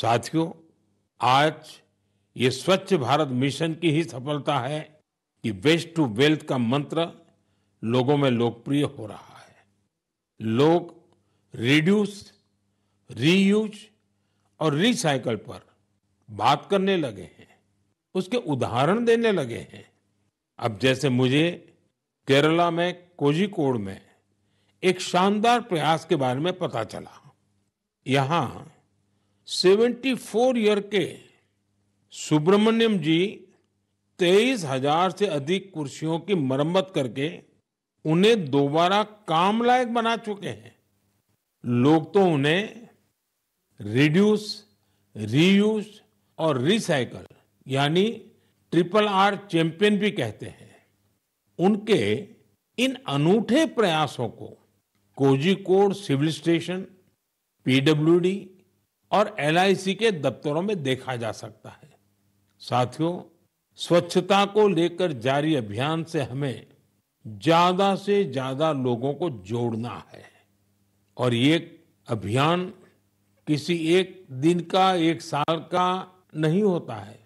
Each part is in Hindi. साथियों, आज ये स्वच्छ भारत मिशन की ही सफलता है कि वेस्ट टू वेल्थ का मंत्र लोगों में लोकप्रिय हो रहा है। लोग रिड्यूस, रीयूज और रिसाइकल पर बात करने लगे हैं, उसके उदाहरण देने लगे हैं। अब जैसे मुझे केरला में कोझिकोड में एक शानदार प्रयास के बारे में पता चला। यहाँ 74 ईयर के सुब्रमण्यम जी 23,000 से अधिक कुर्सियों की मरम्मत करके उन्हें दोबारा काम लायक बना चुके हैं। लोग तो उन्हें रिड्यूस, रीयूज और रिसाइकल यानी RRR चैंपियन भी कहते हैं। उनके इन अनूठे प्रयासों को कोझिकोड सिविल स्टेशन, PWD और LIC के दफ्तरों में देखा जा सकता है। साथियों, स्वच्छता को लेकर जारी अभियान से हमें ज्यादा से ज्यादा लोगों को जोड़ना है और ये अभियान किसी एक दिन का, एक साल का नहीं होता है।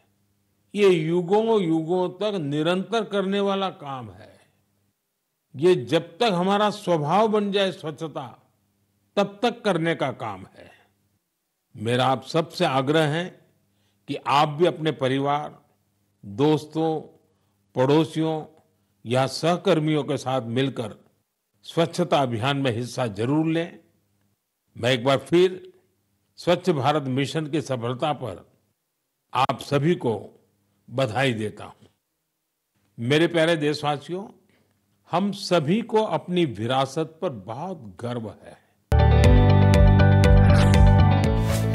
ये युगों युगों तक निरंतर करने वाला काम है। ये जब तक हमारा स्वभाव बन जाए स्वच्छता, तब तक करने का काम है। मेरा आप सबसे आग्रह है कि आप भी अपने परिवार, दोस्तों, पड़ोसियों या सहकर्मियों के साथ मिलकर स्वच्छता अभियान में हिस्सा जरूर लें। मैं एक बार फिर स्वच्छ भारत मिशन की सफलता पर आप सभी को बधाई देता हूं। मेरे प्यारे देशवासियों, हम सभी को अपनी विरासत पर बहुत गर्व है।